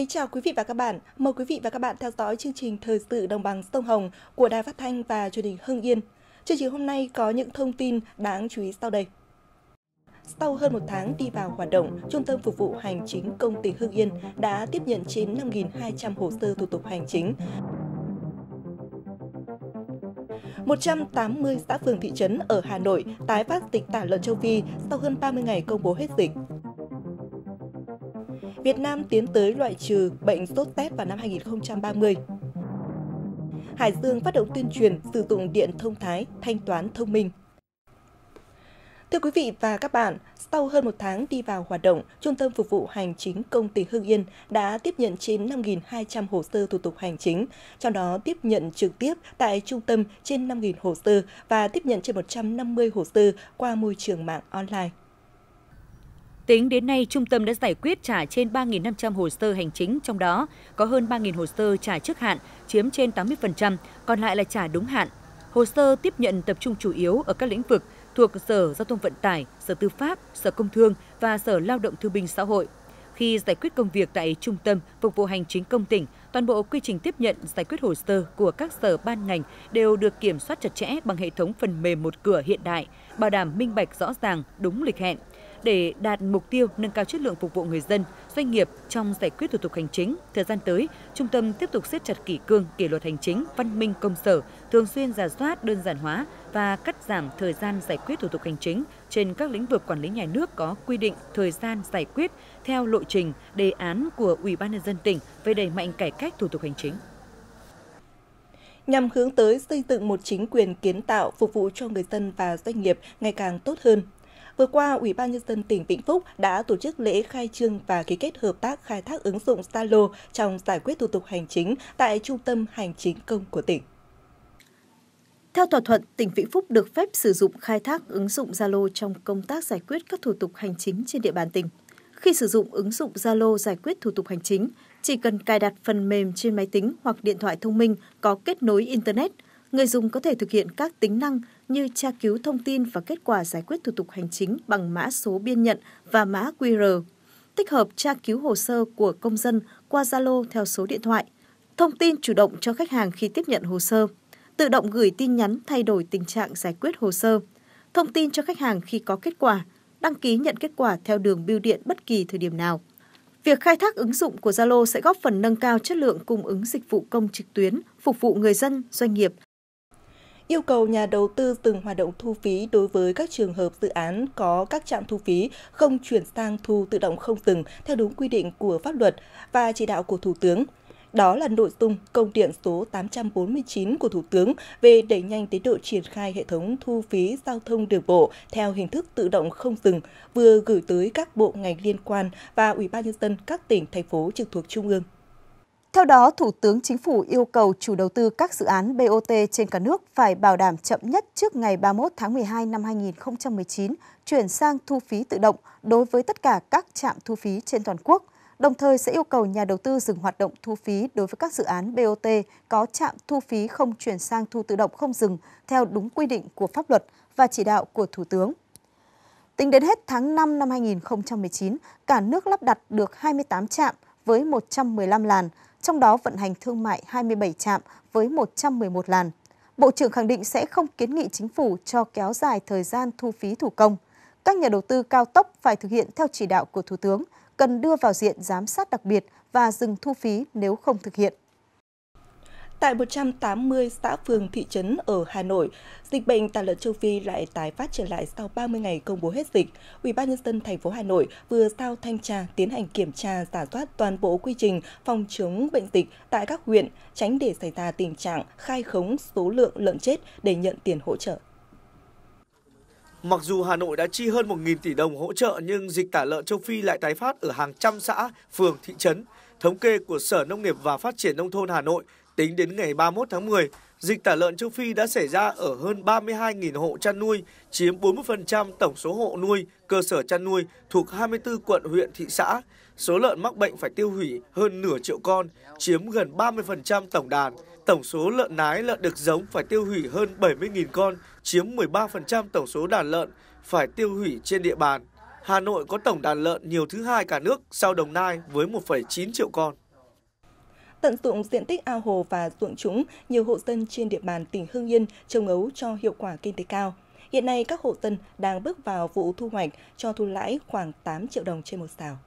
Kính chào quý vị và các bạn. Mời quý vị và các bạn theo dõi chương trình Thời sự Đồng bằng sông Hồng của Đài Phát thanh và Truyền hình Hưng Yên. Chương trình hôm nay có những thông tin đáng chú ý sau đây. Sau hơn một tháng đi vào hoạt động, Trung tâm Phục vụ Hành chính Công tỉnh Hưng Yên đã tiếp nhận trên 5.200 hồ sơ thủ tục hành chính. 180 xã phường thị trấn ở Hà Nội tái phát dịch tả lợn châu Phi sau hơn 30 ngày công bố hết dịch. Việt Nam tiến tới loại trừ bệnh sốt rét vào năm 2030. Hải Dương phát động tuyên truyền sử dụng điện thông thái, thanh toán thông minh. Thưa quý vị và các bạn, sau hơn một tháng đi vào hoạt động, Trung tâm Phục vụ Hành chính Công tỉnh Hưng Yên đã tiếp nhận trên 5.200 hồ sơ thủ tục hành chính, trong đó tiếp nhận trực tiếp tại trung tâm trên 5.000 hồ sơ và tiếp nhận trên 150 hồ sơ qua môi trường mạng online. Tính đến nay, trung tâm đã giải quyết trả trên 3.500 hồ sơ hành chính, trong đó có hơn 3.000 hồ sơ trả trước hạn, chiếm trên 80%, còn lại là trả đúng hạn. Hồ sơ tiếp nhận tập trung chủ yếu ở các lĩnh vực thuộc Sở Giao thông Vận tải, Sở Tư pháp, Sở Công thương và Sở Lao động Thương binh Xã hội. Khi giải quyết công việc tại Trung tâm Phục vụ Hành chính Công tỉnh, toàn bộ quy trình tiếp nhận giải quyết hồ sơ của các sở ban ngành đều được kiểm soát chặt chẽ bằng hệ thống phần mềm một cửa hiện đại, bảo đảm minh bạch rõ ràng, đúng lịch hẹn. Để đạt mục tiêu nâng cao chất lượng phục vụ người dân, doanh nghiệp trong giải quyết thủ tục hành chính, thời gian tới, Trung tâm tiếp tục siết chặt kỷ cương, kỷ luật hành chính, văn minh công sở, thường xuyên rà soát, đơn giản hóa và cắt giảm thời gian giải quyết thủ tục hành chính trên các lĩnh vực quản lý nhà nước có quy định thời gian giải quyết theo lộ trình đề án của Ủy ban nhân dân tỉnh về đẩy mạnh cải cách thủ tục hành chính. Nhằm hướng tới xây dựng một chính quyền kiến tạo phục vụ cho người dân và doanh nghiệp ngày càng tốt hơn, vừa qua, Ủy ban nhân dân tỉnh Vĩnh Phúc đã tổ chức lễ khai trương và ký kết hợp tác khai thác ứng dụng Zalo trong giải quyết thủ tục hành chính tại Trung tâm Hành chính Công của tỉnh. Theo thỏa thuận, tỉnh Vĩnh Phúc được phép sử dụng khai thác ứng dụng Zalo trong công tác giải quyết các thủ tục hành chính trên địa bàn tỉnh. Khi sử dụng ứng dụng Zalo giải quyết thủ tục hành chính, chỉ cần cài đặt phần mềm trên máy tính hoặc điện thoại thông minh có kết nối internet, người dùng có thể thực hiện các tính năng như tra cứu thông tin và kết quả giải quyết thủ tục hành chính bằng mã số biên nhận và mã QR, tích hợp tra cứu hồ sơ của công dân qua Zalo theo số điện thoại, thông tin chủ động cho khách hàng khi tiếp nhận hồ sơ, tự động gửi tin nhắn thay đổi tình trạng giải quyết hồ sơ, thông tin cho khách hàng khi có kết quả, đăng ký nhận kết quả theo đường bưu điện bất kỳ thời điểm nào. Việc khai thác ứng dụng của Zalo sẽ góp phần nâng cao chất lượng cung ứng dịch vụ công trực tuyến, phục vụ người dân, doanh nghiệp. Yêu cầu nhà đầu tư dừng hoạt động thu phí đối với các trường hợp dự án có các trạm thu phí không chuyển sang thu tự động không dừng theo đúng quy định của pháp luật và chỉ đạo của Thủ tướng. Đó là nội dung công điện số 849 của Thủ tướng về đẩy nhanh tiến độ triển khai hệ thống thu phí giao thông đường bộ theo hình thức tự động không dừng vừa gửi tới các bộ ngành liên quan và Ủy ban nhân dân các tỉnh, thành phố trực thuộc Trung ương. Theo đó, Thủ tướng Chính phủ yêu cầu chủ đầu tư các dự án BOT trên cả nước phải bảo đảm chậm nhất trước ngày 31 tháng 12 năm 2019 chuyển sang thu phí tự động đối với tất cả các trạm thu phí trên toàn quốc, đồng thời sẽ yêu cầu nhà đầu tư dừng hoạt động thu phí đối với các dự án BOT có trạm thu phí không chuyển sang thu tự động không dừng theo đúng quy định của pháp luật và chỉ đạo của Thủ tướng. Tính đến hết tháng 5 năm 2019, cả nước lắp đặt được 28 trạm với 115 làn, trong đó vận hành thương mại 27 trạm với 111 làn. Bộ trưởng khẳng định sẽ không kiến nghị chính phủ cho kéo dài thời gian thu phí thủ công. Các nhà đầu tư cao tốc phải thực hiện theo chỉ đạo của Thủ tướng, cần đưa vào diện giám sát đặc biệt và dừng thu phí nếu không thực hiện. Tại 180 xã phường thị trấn ở Hà Nội, dịch bệnh tả lợn châu Phi lại tái phát trở lại sau 30 ngày công bố hết dịch. Ủy ban nhân dân thành phố Hà Nội vừa giao thanh tra tiến hành kiểm tra, rà soát toàn bộ quy trình phòng chống bệnh dịch tại các huyện, tránh để xảy ra tình trạng khai khống số lượng lợn chết để nhận tiền hỗ trợ. Mặc dù Hà Nội đã chi hơn 1.000 tỷ đồng hỗ trợ nhưng dịch tả lợn châu Phi lại tái phát ở hàng trăm xã, phường, thị trấn. Thống kê của Sở Nông nghiệp và Phát triển Nông thôn Hà Nội, tính đến ngày 31 tháng 10, dịch tả lợn châu Phi đã xảy ra ở hơn 32.000 hộ chăn nuôi, chiếm 40% tổng số hộ nuôi, cơ sở chăn nuôi thuộc 24 quận, huyện, thị xã. Số lợn mắc bệnh phải tiêu hủy hơn nửa triệu con, chiếm gần 30% tổng đàn. Tổng số lợn nái, lợn đực giống phải tiêu hủy hơn 70.000 con, chiếm 13% tổng số đàn lợn phải tiêu hủy trên địa bàn. Hà Nội có tổng đàn lợn nhiều thứ hai cả nước sau Đồng Nai với 1,9 triệu con. Tận dụng diện tích ao hồ và ruộng trũng, nhiều hộ dân trên địa bàn tỉnh Hưng Yên trồng ấu cho hiệu quả kinh tế cao. Hiện nay, các hộ dân đang bước vào vụ thu hoạch cho thu lãi khoảng 8 triệu đồng trên một sào.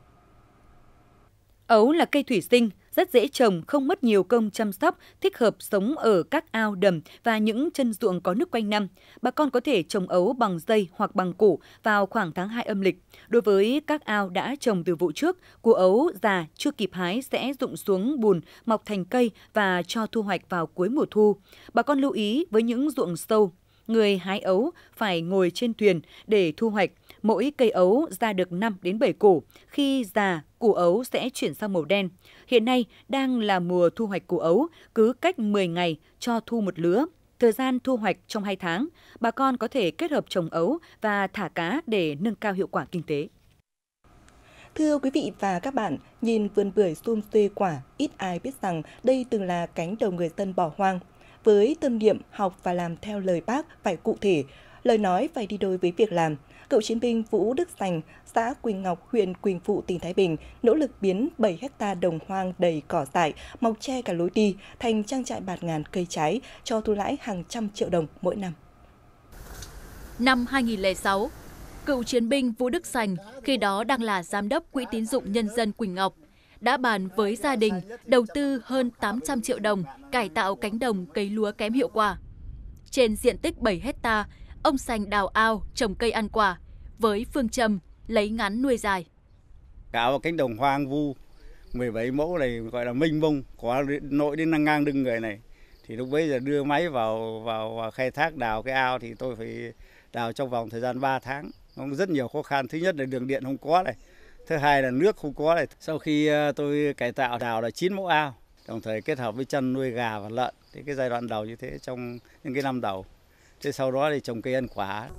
Ấu là cây thủy sinh, rất dễ trồng, không mất nhiều công chăm sóc, thích hợp sống ở các ao đầm và những chân ruộng có nước quanh năm. Bà con có thể trồng ấu bằng dây hoặc bằng củ vào khoảng tháng 2 âm lịch. Đối với các ao đã trồng từ vụ trước, củ ấu già chưa kịp hái sẽ rụng xuống bùn, mọc thành cây và cho thu hoạch vào cuối mùa thu. Bà con lưu ý với những ruộng sâu, người hái ấu phải ngồi trên thuyền để thu hoạch. Mỗi cây ấu ra được 5 đến 7 củ, khi già, củ ấu sẽ chuyển sang màu đen. Hiện nay đang là mùa thu hoạch củ ấu, cứ cách 10 ngày cho thu một lứa. Thời gian thu hoạch trong 2 tháng, bà con có thể kết hợp trồng ấu và thả cá để nâng cao hiệu quả kinh tế. Thưa quý vị và các bạn, nhìn vườn bưởi sum xuê quả, ít ai biết rằng đây từng là cánh đồng người dân bỏ hoang. Với tâm niệm học và làm theo lời Bác phải cụ thể, lời nói phải đi đôi với việc làm, cựu chiến binh Vũ Đức Sành, xã Quỳnh Ngọc, huyện Quỳnh Phụ, tỉnh Thái Bình nỗ lực biến 7 hectare đồng hoang đầy cỏ dại, mọc che cả lối đi thành trang trại bạt ngàn cây trái cho thu lãi hàng trăm triệu đồng mỗi năm. Năm 2006, cựu chiến binh Vũ Đức Sành, khi đó đang là giám đốc Quỹ tín dụng Nhân dân Quỳnh Ngọc, đã bàn với gia đình đầu tư hơn 800 triệu đồng cải tạo cánh đồng cấy lúa kém hiệu quả. Trên diện tích 7 hectare, ông Sành đào ao trồng cây ăn quả với phương châm lấy ngắn nuôi dài. Cả cánh đồng hoang vu 17 mẫu này gọi là mênh mông, có nội đến năng ngang đưng người này. Thì lúc bấy giờ đưa máy vào khai thác đào cái ao thì tôi phải đào trong vòng thời gian 3 tháng. Nó rất nhiều khó khăn, thứ nhất là đường điện không có này. Thứ hai là nước không có này. Sau khi tôi cải tạo đào là 9 mẫu ao, đồng thời kết hợp với chăn nuôi gà và lợn. Thì cái giai đoạn đầu như thế trong những cái năm đầu. Thế sau đó thì trồng cây ăn quả.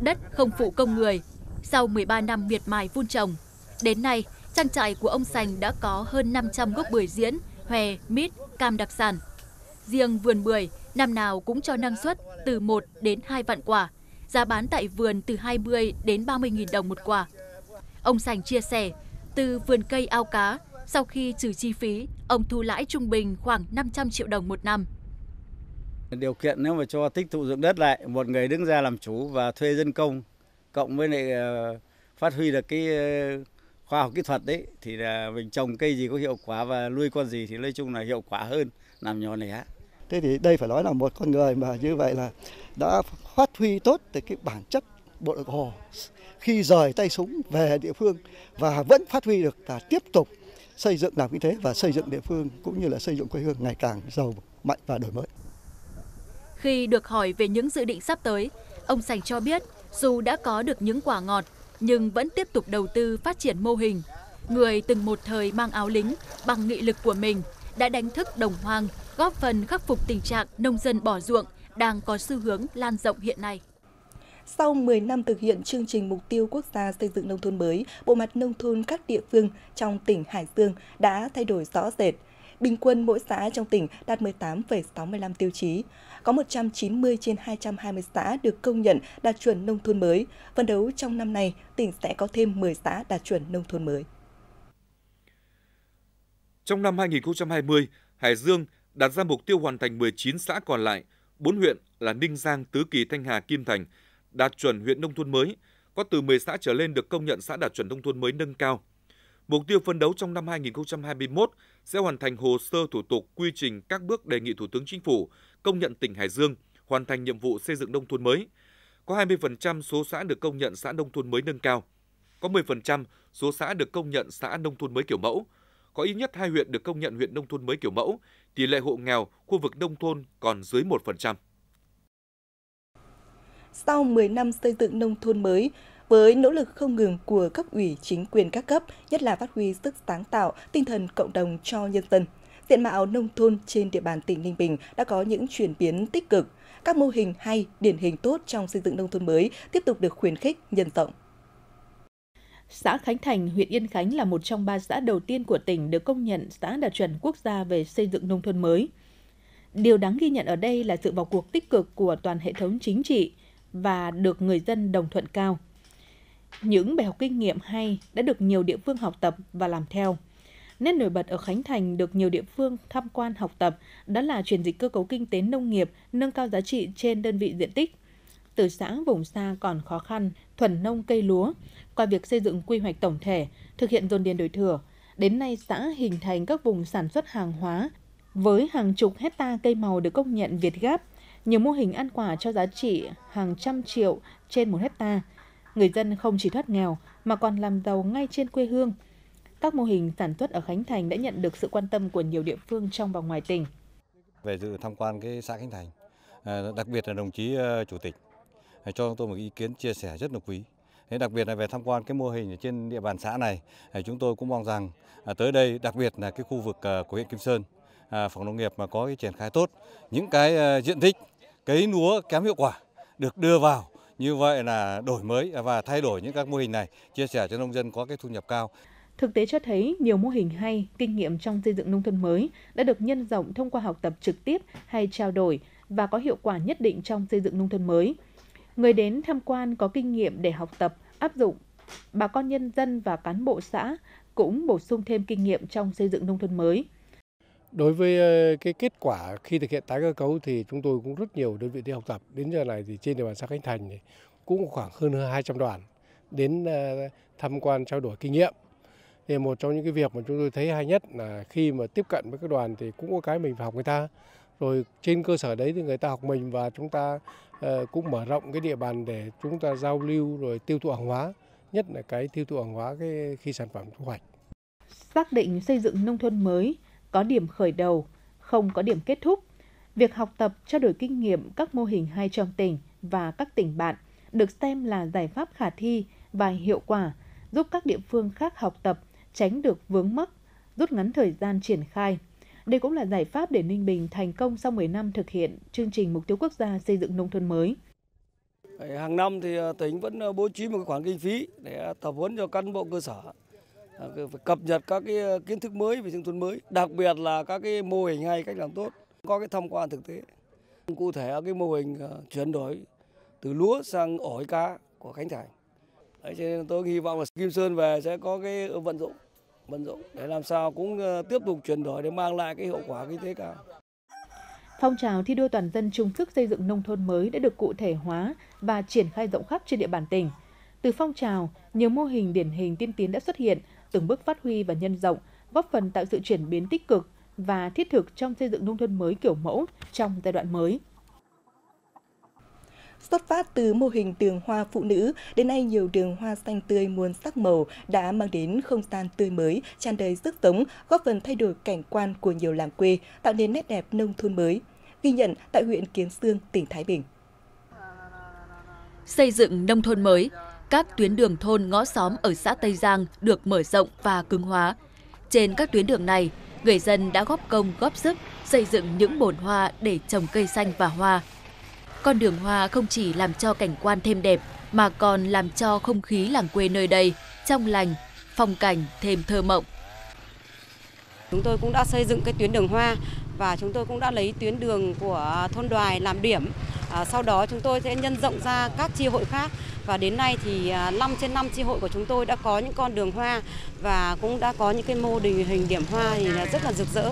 Đất không phụ công người, sau 13 năm miệt mài vun trồng, đến nay trang trại của ông Sành đã có hơn 500 gốc bưởi diễn, hòe, mít, cam đặc sản. Riêng vườn bưởi năm nào cũng cho năng suất từ 1 đến 2 vạn quả, giá bán tại vườn từ 20 đến 30.000 đồng một quả. Ông Sành chia sẻ, từ vườn cây ao cá, sau khi trừ chi phí, ông thu lãi trung bình khoảng 500 triệu đồng một năm. Điều kiện nếu mà cho tích tụ dụng đất lại, một người đứng ra làm chủ và thuê dân công, cộng với lại phát huy được cái khoa học kỹ thuật đấy, thì là mình trồng cây gì có hiệu quả và nuôi con gì thì nói chung là hiệu quả hơn, làm nhỏ lẻ. Thế thì đây phải nói là một con người mà như vậy là đã phát huy tốt từ cái bản chất bộ đội Hồ khi rời tay súng về địa phương và vẫn phát huy được là tiếp tục xây dựng làm kinh tế và xây dựng địa phương cũng như là xây dựng quê hương ngày càng giàu mạnh và đổi mới. Khi được hỏi về những dự định sắp tới, ông Sành cho biết dù đã có được những quả ngọt nhưng vẫn tiếp tục đầu tư phát triển mô hình. Người từng một thời mang áo lính bằng nghị lực của mình đã đánh thức đồng hoang, góp phần khắc phục tình trạng nông dân bỏ ruộng đang có xu hướng lan rộng hiện nay. Sau 10 năm thực hiện chương trình Mục tiêu Quốc gia xây dựng nông thôn mới, bộ mặt nông thôn các địa phương trong tỉnh Hải Dương đã thay đổi rõ rệt. Bình quân mỗi xã trong tỉnh đạt 18,65 tiêu chí. Có 190 trên 220 xã được công nhận đạt chuẩn nông thôn mới. Phấn đấu trong năm nay, tỉnh sẽ có thêm 10 xã đạt chuẩn nông thôn mới. Trong năm 2020, Hải Dương đặt ra mục tiêu hoàn thành 19 xã còn lại. 4 huyện là Ninh Giang, Tứ Kỳ, Thanh Hà, Kim Thành đạt chuẩn huyện nông thôn mới. Có từ 10 xã trở lên được công nhận xã đạt chuẩn nông thôn mới nâng cao. Mục tiêu phấn đấu trong năm 2021 sẽ hoàn thành hồ sơ thủ tục quy trình các bước đề nghị Thủ tướng Chính phủ công nhận tỉnh Hải Dương hoàn thành nhiệm vụ xây dựng nông thôn mới. Có 20% số xã được công nhận xã nông thôn mới nâng cao. Có 10% số xã được công nhận xã nông thôn mới kiểu mẫu. Có ít nhất 2 huyện được công nhận huyện nông thôn mới kiểu mẫu. Tỷ lệ hộ nghèo khu vực nông thôn còn dưới 1%. Sau 10 năm xây dựng nông thôn mới, với nỗ lực không ngừng của cấp ủy chính quyền các cấp, nhất là phát huy sức sáng tạo, tinh thần cộng đồng cho nhân dân, diện mạo nông thôn trên địa bàn tỉnh Ninh Bình đã có những chuyển biến tích cực. Các mô hình hay, điển hình tốt trong xây dựng nông thôn mới tiếp tục được khuyến khích, nhân rộng. Xã Khánh Thành, huyện Yên Khánh là một trong 3 xã đầu tiên của tỉnh được công nhận xã đạt chuẩn quốc gia về xây dựng nông thôn mới. Điều đáng ghi nhận ở đây là sự vào cuộc tích cực của toàn hệ thống chính trị và được người dân đồng thuận cao. Những bài học kinh nghiệm hay đã được nhiều địa phương học tập và làm theo. Nét nổi bật ở Khánh Thành được nhiều địa phương tham quan học tập đó là chuyển dịch cơ cấu kinh tế nông nghiệp, nâng cao giá trị trên đơn vị diện tích. Từ xã vùng xa còn khó khăn, thuần nông cây lúa, qua việc xây dựng quy hoạch tổng thể, thực hiện dồn điền đổi thửa, đến nay xã hình thành các vùng sản xuất hàng hóa với hàng chục hecta cây màu được công nhận VietGAP, nhiều mô hình ăn quả cho giá trị hàng trăm triệu trên 1 hecta. Người dân không chỉ thoát nghèo mà còn làm giàu ngay trên quê hương. Các mô hình sản xuất ở Khánh Thành đã nhận được sự quan tâm của nhiều địa phương trong và ngoài tỉnh. Về dự tham quan cái xã Khánh Thành, đặc biệt là đồng chí chủ tịch cho tôi một ý kiến chia sẻ rất là quý. Đặc biệt là về tham quan cái mô hình ở trên địa bàn xã này, chúng tôi cũng mong rằng tới đây, đặc biệt là cái khu vực của huyện Kim Sơn, phòng nông nghiệp mà có cái triển khai tốt, những cái diện tích cấy lúa kém hiệu quả được đưa vào, như vậy là đổi mới và thay đổi những các mô hình này, chia sẻ cho nông dân có cái thu nhập cao. Thực tế cho thấy nhiều mô hình hay, kinh nghiệm trong xây dựng nông thôn mới đã được nhân rộng thông qua học tập trực tiếp hay trao đổi và có hiệu quả nhất định trong xây dựng nông thôn mới. Người đến tham quan có kinh nghiệm để học tập, áp dụng. Bà con nhân dân và cán bộ xã cũng bổ sung thêm kinh nghiệm trong xây dựng nông thôn mới. Đối với cái kết quả khi thực hiện tái cơ cấu thì chúng tôi cũng rất nhiều đơn vị đi học tập. Đến giờ này thì trên địa bàn xã Khánh Thành thì cũng khoảng hơn 200 đoàn đến tham quan trao đổi kinh nghiệm. Thì một trong những cái việc mà chúng tôi thấy hay nhất là khi mà tiếp cận với các đoàn thì cũng có cái mình phải học người ta. Rồi trên cơ sở đấy thì người ta học mình và chúng ta cũng mở rộng cái địa bàn để chúng ta giao lưu rồi tiêu thụ hàng hóa, nhất là cái tiêu thụ hàng hóa khi sản phẩm thu hoạch. Xác định xây dựng nông thôn mới có điểm khởi đầu, không có điểm kết thúc. Việc học tập, trao đổi kinh nghiệm các mô hình hay trong tỉnh và các tỉnh bạn được xem là giải pháp khả thi và hiệu quả, giúp các địa phương khác học tập, tránh được vướng mắc, rút ngắn thời gian triển khai. Đây cũng là giải pháp để Ninh Bình thành công sau 10 năm thực hiện chương trình mục tiêu quốc gia xây dựng nông thôn mới. Hàng năm thì tỉnh vẫn bố trí một khoản kinh phí để tập huấn cho cán bộ cơ sở, cập nhật các cái kiến thức mới về nông thôn mới, đặc biệt là các cái mô hình hay cách làm tốt, có cái tham quan thực tế. Cụ thể cái mô hình chuyển đổi từ lúa sang ổi cá của Khánh Thành. Đấy, cho nên tôi hy vọng là Kim Sơn về sẽ có cái vận dụng để làm sao cũng tiếp tục chuyển đổi để mang lại cái hiệu quả kinh tế cao. Phong trào thi đua toàn dân chung sức xây dựng nông thôn mới đã được cụ thể hóa và triển khai rộng khắp trên địa bàn tỉnh. Từ phong trào, nhiều mô hình điển hình tiên tiến đã xuất hiện, từng bước phát huy và nhân rộng, góp phần tạo sự chuyển biến tích cực và thiết thực trong xây dựng nông thôn mới kiểu mẫu trong giai đoạn mới. Xuất phát từ mô hình đường hoa phụ nữ, đến nay nhiều đường hoa xanh tươi muôn sắc màu đã mang đến không gian tươi mới, tràn đầy sức sống, góp phần thay đổi cảnh quan của nhiều làng quê, tạo nên nét đẹp nông thôn mới. Ghi nhận tại huyện Kiến Xương, tỉnh Thái Bình. Xây dựng nông thôn mới, các tuyến đường thôn ngõ xóm ở xã Tây Giang được mở rộng và cứng hóa. Trên các tuyến đường này, người dân đã góp công góp sức xây dựng những bồn hoa để trồng cây xanh và hoa. Con đường hoa không chỉ làm cho cảnh quan thêm đẹp mà còn làm cho không khí làng quê nơi đây trong lành, phong cảnh thêm thơ mộng. Chúng tôi cũng đã xây dựng cái tuyến đường hoa và chúng tôi cũng đã lấy tuyến đường của thôn Đoài làm điểm. Sau đó chúng tôi sẽ nhân rộng ra các chi hội khác và đến nay thì 5 trên 5 chi hội của chúng tôi đã có những con đường hoa và cũng đã có những cái mô hình điểm hoa thì rất là rực rỡ.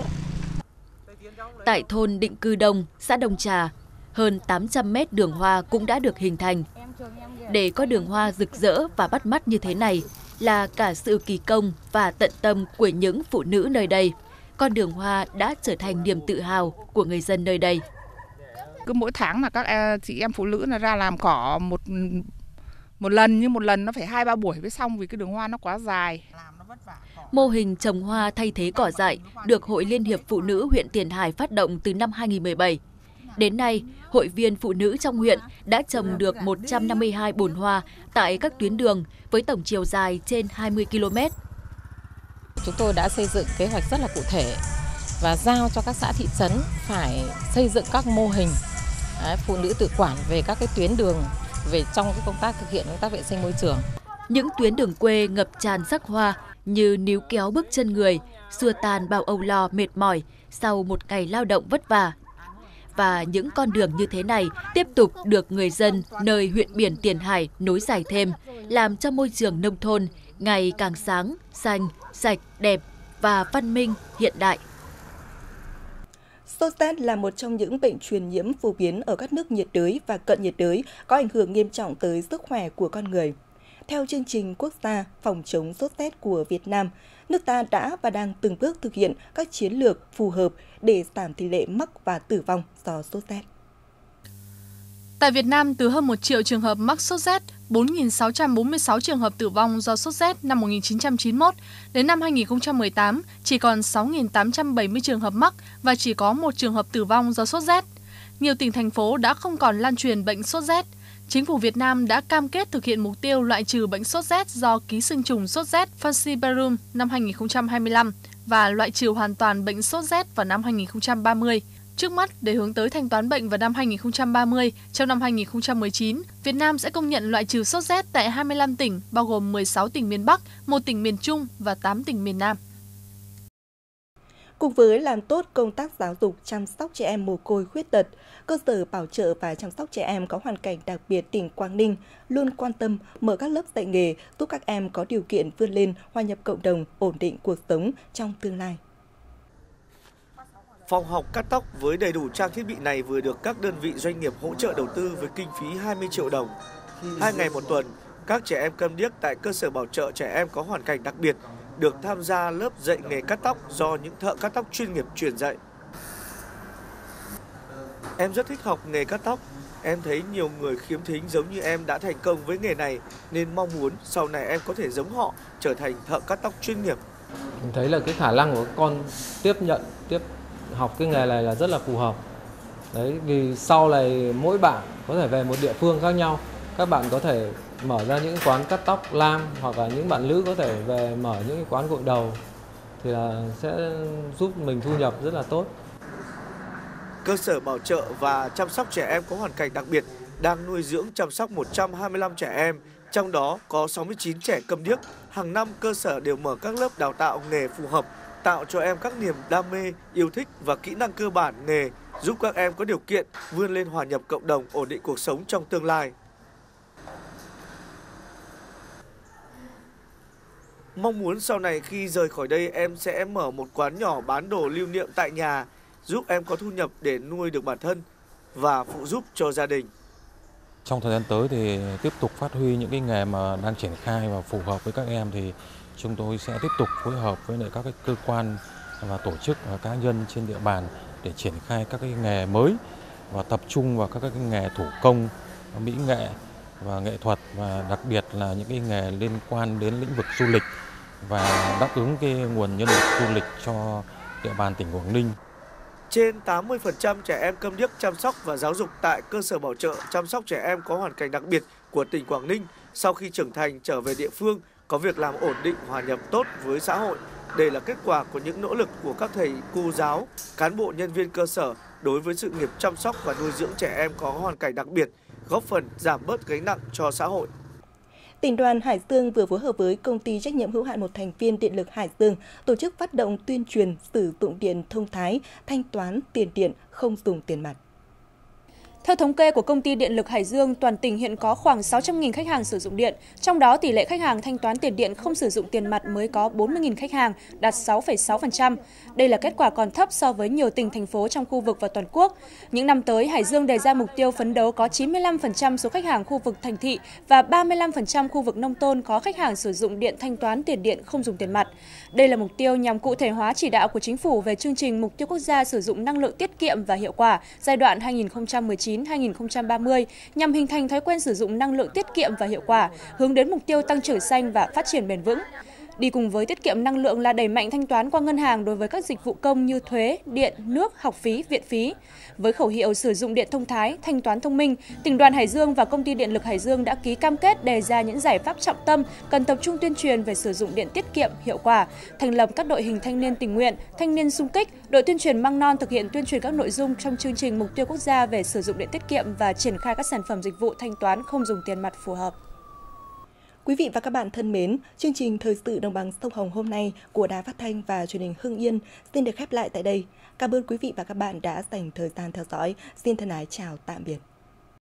Tại thôn Định Cư Đông, xã Đông Trà, hơn 800 mét đường hoa cũng đã được hình thành. Để có đường hoa rực rỡ và bắt mắt như thế này là cả sự kỳ công và tận tâm của những phụ nữ nơi đây. Con đường hoa đã trở thành niềm tự hào của người dân nơi đây. Cứ mỗi tháng là các chị em phụ nữ là ra làm cỏ một lần, nhưng một lần nó phải 2-3 buổi mới xong vì cái đường hoa nó quá dài. Mô hình trồng hoa thay thế cỏ dại được Hội Liên hiệp Phụ nữ huyện Tiền Hải phát động từ năm 2017. Đến nay, hội viên phụ nữ trong huyện đã trồng được 152 bồn hoa tại các tuyến đường với tổng chiều dài trên 20 km. Chúng tôi đã xây dựng kế hoạch rất là cụ thể và giao cho các xã thị trấn phải xây dựng các mô hình phụ nữ tự quản về các cái tuyến đường về trong cái công tác thực hiện công tác vệ sinh môi trường. Những tuyến đường quê ngập tràn sắc hoa như níu kéo bước chân người, xua tan bao âu lo mệt mỏi sau một ngày lao động vất vả. Và những con đường như thế này tiếp tục được người dân nơi huyện biển Tiền Hải nối dài thêm, làm cho môi trường nông thôn ngày càng sáng, xanh, sạch, đẹp và văn minh hiện đại. Sốt rét là một trong những bệnh truyền nhiễm phổ biến ở các nước nhiệt đới và cận nhiệt đới, có ảnh hưởng nghiêm trọng tới sức khỏe của con người. Theo chương trình quốc gia phòng chống sốt rét của Việt Nam, nước ta đã và đang từng bước thực hiện các chiến lược phù hợp để giảm tỷ lệ mắc và tử vong do sốt rét. Tại Việt Nam, từ hơn 1 triệu trường hợp mắc sốt rét, 4.646 trường hợp tử vong do sốt rét năm 1991, đến năm 2018 chỉ còn 6.870 trường hợp mắc và chỉ có 1 trường hợp tử vong do sốt rét. Nhiều tỉnh, thành phố đã không còn lan truyền bệnh sốt rét. Chính phủ Việt Nam đã cam kết thực hiện mục tiêu loại trừ bệnh sốt rét do ký sinh trùng sốt rét Fasciparum năm 2025 và loại trừ hoàn toàn bệnh sốt rét vào năm 2030. Trước mắt, để hướng tới thanh toán bệnh vào năm 2030, trong năm 2019, Việt Nam sẽ công nhận loại trừ sốt rét tại 25 tỉnh, bao gồm 16 tỉnh miền Bắc, 1 tỉnh miền Trung và 8 tỉnh miền Nam. Cùng với làm tốt công tác giáo dục chăm sóc trẻ em mồ côi khuyết tật, cơ sở bảo trợ và chăm sóc trẻ em có hoàn cảnh đặc biệt tỉnh Quảng Ninh luôn quan tâm mở các lớp dạy nghề giúp các em có điều kiện vươn lên, hòa nhập cộng đồng, ổn định cuộc sống trong tương lai. Phòng học cắt tóc với đầy đủ trang thiết bị này vừa được các đơn vị doanh nghiệp hỗ trợ đầu tư với kinh phí 20 triệu đồng. 2 ngày một tuần, các trẻ em câm điếc tại cơ sở bảo trợ trẻ em có hoàn cảnh đặc biệt được tham gia lớp dạy nghề cắt tóc do những thợ cắt tóc chuyên nghiệp truyền dạy. Em rất thích học nghề cắt tóc. Em thấy nhiều người khiếm thính giống như em đã thành công với nghề này nên mong muốn sau này em có thể giống họ, trở thành thợ cắt tóc chuyên nghiệp. Mình thấy là cái khả năng của con tiếp học cái nghề này là rất là phù hợp. Đấy, vì sau này mỗi bạn có thể về một địa phương khác nhau, các bạn có thể mở ra những quán cắt tóc lam hoặc là những bạn nữ có thể về mở những quán gội đầu thì là sẽ giúp mình thu nhập rất là tốt. Cơ sở bảo trợ và chăm sóc trẻ em có hoàn cảnh đặc biệt đang nuôi dưỡng chăm sóc 125 trẻ em, trong đó có 69 trẻ câm điếc. Hàng năm cơ sở đều mở các lớp đào tạo nghề phù hợp, tạo cho em các niềm đam mê, yêu thích và kỹ năng cơ bản nghề, giúp các em có điều kiện vươn lên hòa nhập cộng đồng, ổn định cuộc sống trong tương lai. Mong muốn sau này khi rời khỏi đây em sẽ mở một quán nhỏ bán đồ lưu niệm tại nhà, giúp em có thu nhập để nuôi được bản thân và phụ giúp cho gia đình. Trong thời gian tới thì tiếp tục phát huy những cái nghề mà đang triển khai và phù hợp với các em thì chúng tôi sẽ tiếp tục phối hợp với các cơ quan và tổ chức và cá nhân trên địa bàn để triển khai các cái nghề mới và tập trung vào các cái nghề thủ công, mỹ nghệ và nghệ thuật và đặc biệt là những cái nghề liên quan đến lĩnh vực du lịch và đáp ứng cái nguồn nhân lực du lịch cho địa bàn tỉnh Quảng Ninh. Trên 80% trẻ em câm điếc chăm sóc và giáo dục tại cơ sở bảo trợ chăm sóc trẻ em có hoàn cảnh đặc biệt của tỉnh Quảng Ninh sau khi trưởng thành trở về địa phương có việc làm ổn định, hòa nhập tốt với xã hội. Đây là kết quả của những nỗ lực của các thầy, cô giáo, cán bộ, nhân viên cơ sở đối với sự nghiệp chăm sóc và nuôi dưỡng trẻ em có hoàn cảnh đặc biệt, góp phần giảm bớt gánh nặng cho xã hội. Tỉnh đoàn Hải Dương vừa phối hợp với công ty trách nhiệm hữu hạn một thành viên điện lực Hải Dương tổ chức phát động tuyên truyền sử dụng điện thông thái, thanh toán tiền điện không dùng tiền mặt. Theo thống kê của công ty điện lực Hải Dương, toàn tỉnh hiện có khoảng 600.000 khách hàng sử dụng điện, trong đó tỷ lệ khách hàng thanh toán tiền điện không sử dụng tiền mặt mới có 40.000 khách hàng, đạt 6,6%. Đây là kết quả còn thấp so với nhiều tỉnh, thành phố trong khu vực và toàn quốc. Những năm tới, Hải Dương đề ra mục tiêu phấn đấu có 95% số khách hàng khu vực thành thị và 35% khu vực nông thôn có khách hàng sử dụng điện thanh toán tiền điện không dùng tiền mặt. Đây là mục tiêu nhằm cụ thể hóa chỉ đạo của Chính phủ về chương trình Mục tiêu Quốc gia sử dụng năng lượng tiết kiệm và hiệu quả giai đoạn 2019-2030 nhằm hình thành thói quen sử dụng năng lượng tiết kiệm và hiệu quả, hướng đến mục tiêu tăng trưởng xanh và phát triển bền vững. Đi cùng với tiết kiệm năng lượng là đẩy mạnh thanh toán qua ngân hàng đối với các dịch vụ công như thuế, điện, nước, học phí, viện phí. Với khẩu hiệu sử dụng điện thông thái, thanh toán thông minh, tỉnh đoàn Hải Dương và công ty điện lực Hải Dương đã ký cam kết đề ra những giải pháp trọng tâm cần tập trung tuyên truyền về sử dụng điện tiết kiệm, hiệu quả, thành lập các đội hình thanh niên tình nguyện, thanh niên xung kích, đội tuyên truyền măng non thực hiện tuyên truyền các nội dung trong chương trình Mục tiêu Quốc gia về sử dụng điện tiết kiệm và triển khai các sản phẩm dịch vụ thanh toán không dùng tiền mặt phù hợp. Quý vị và các bạn thân mến, chương trình Thời sự Đồng bằng sông Hồng hôm nay của Đài Phát thanh và Truyền hình Hưng Yên xin được khép lại tại đây. Cảm ơn quý vị và các bạn đã dành thời gian theo dõi. Xin thân ái chào tạm biệt.